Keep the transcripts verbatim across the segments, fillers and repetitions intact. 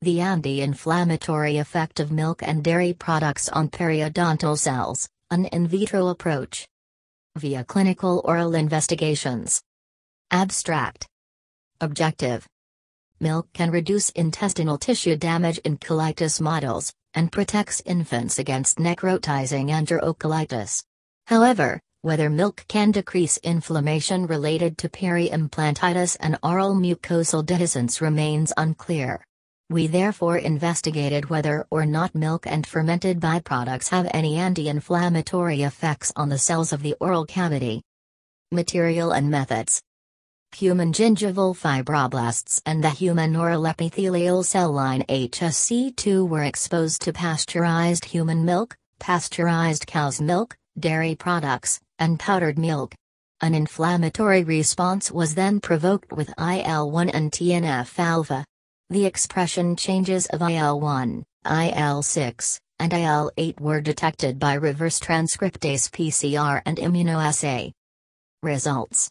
the anti-inflammatory effect of milk and dairy products on periodontal cells, an in vitro approach. Via clinical oral investigations. Abstract. Objective. Milk can reduce intestinal tissue damage in colitis models, and protects infants against necrotizing enterocolitis. However, whether milk can decrease inflammation related to peri-implantitis and oral mucosal dehiscence remains unclear. We therefore investigated whether or not milk and fermented byproducts have any anti-inflammatory effects on the cells of the oral cavity. Material and methods. Human gingival fibroblasts and the human oral epithelial cell line H S C two were exposed to pasteurized human milk, pasteurized cow's milk, dairy products, and powdered milk. An inflammatory response was then provoked with I L one and T N F alpha. The expression changes of I L one, I L six, and I L eight were detected by reverse transcriptase P C R and immunoassay. Results.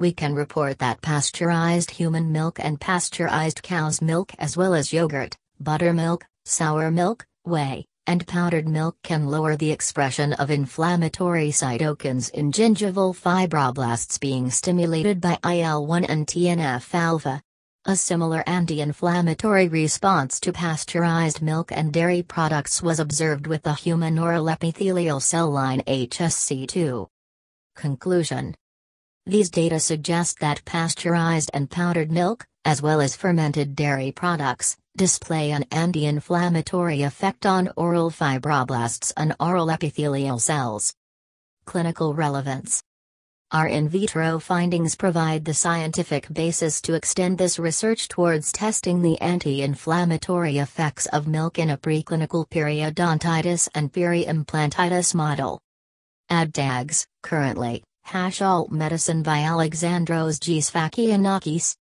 We can report that pasteurized human milk and pasteurized cow's milk as well as yogurt, buttermilk, sour milk, whey, and powdered milk can lower the expression of inflammatory cytokines in gingival fibroblasts being stimulated by I L one and T N F alpha. A similar anti-inflammatory response to pasteurized milk and dairy products was observed with the human oral epithelial cell line H S C two. Conclusion. These data suggest that pasteurized and powdered milk, as well as fermented dairy products, display an anti-inflammatory effect on oral fibroblasts and oral epithelial cells. Clinical relevance. Our in vitro findings provide the scientific basis to extend this research towards testing the anti-inflammatory effects of milk in a preclinical periodontitis and peri-implantitis model. A D D A G S, currently, hash alt medicine by Alexandros G. Sfakianakis.